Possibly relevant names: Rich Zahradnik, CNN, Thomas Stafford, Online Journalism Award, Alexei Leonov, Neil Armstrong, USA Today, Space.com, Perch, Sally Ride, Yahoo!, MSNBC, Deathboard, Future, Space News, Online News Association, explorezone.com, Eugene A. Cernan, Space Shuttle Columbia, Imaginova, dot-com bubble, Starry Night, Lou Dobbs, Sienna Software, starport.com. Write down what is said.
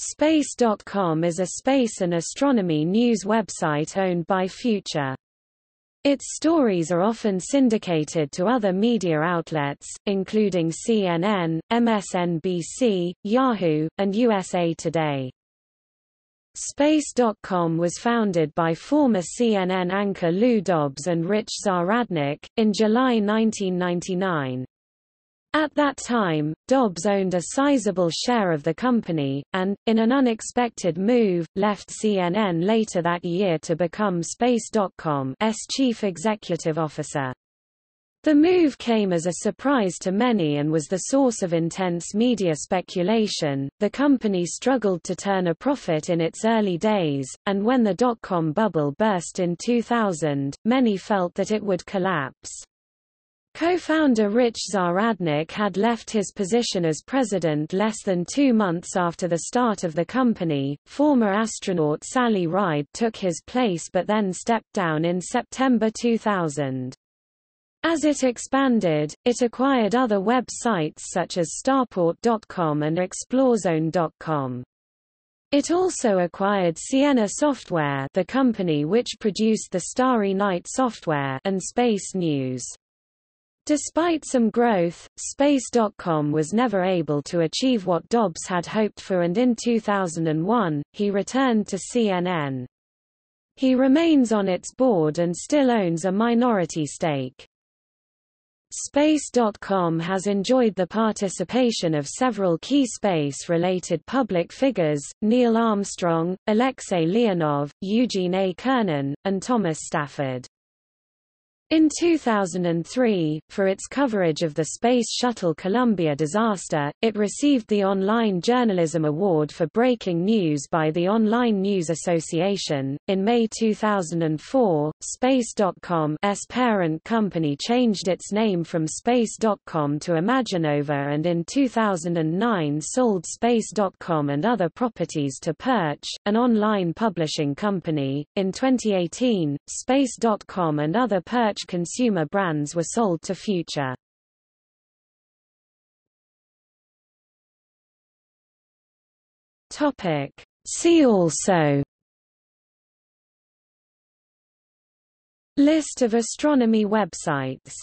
Space.com is a space and astronomy news website owned by Future. Its stories are often syndicated to other media outlets, including CNN, MSNBC, Yahoo, and USA Today. Space.com was founded by former CNN anchor Lou Dobbs and Rich Zahradnik, in July 1999. At that time, Dobbs owned a sizable share of the company, and, in an unexpected move, left CNN later that year to become Space.com's chief executive officer. The move came as a surprise to many and was the source of intense media speculation. The company struggled to turn a profit in its early days, and when the dot-com bubble burst in 2000, many felt that it would collapse. Co-founder Rich Zahradnik had left his position as president less than 2 months after the start of the company. Former astronaut Sally Ride took his place but then stepped down in September 2000. As it expanded, it acquired other websites such as starport.com and explorezone.com. It also acquired Sienna Software, the company which produced the Starry Night software, and Space News. Despite some growth, Space.com was never able to achieve what Dobbs had hoped for, and in 2001, he returned to CNN. He remains on its board and still owns a minority stake. Space.com has enjoyed the participation of several key space-related public figures: Neil Armstrong, Alexei Leonov, Eugene A. Cernan, and Thomas Stafford. In 2003, for its coverage of the Space Shuttle Columbia disaster, it received the Online Journalism Award for Breaking News by the Online News Association. In May 2004, Space.com's parent company changed its name from Space.com to Imaginova, and in 2009 sold Space.com and other properties to Perch, an online publishing company. In 2018, Space.com and other Perch consumer brands were sold to Future. Topic. See also: List of astronomy websites.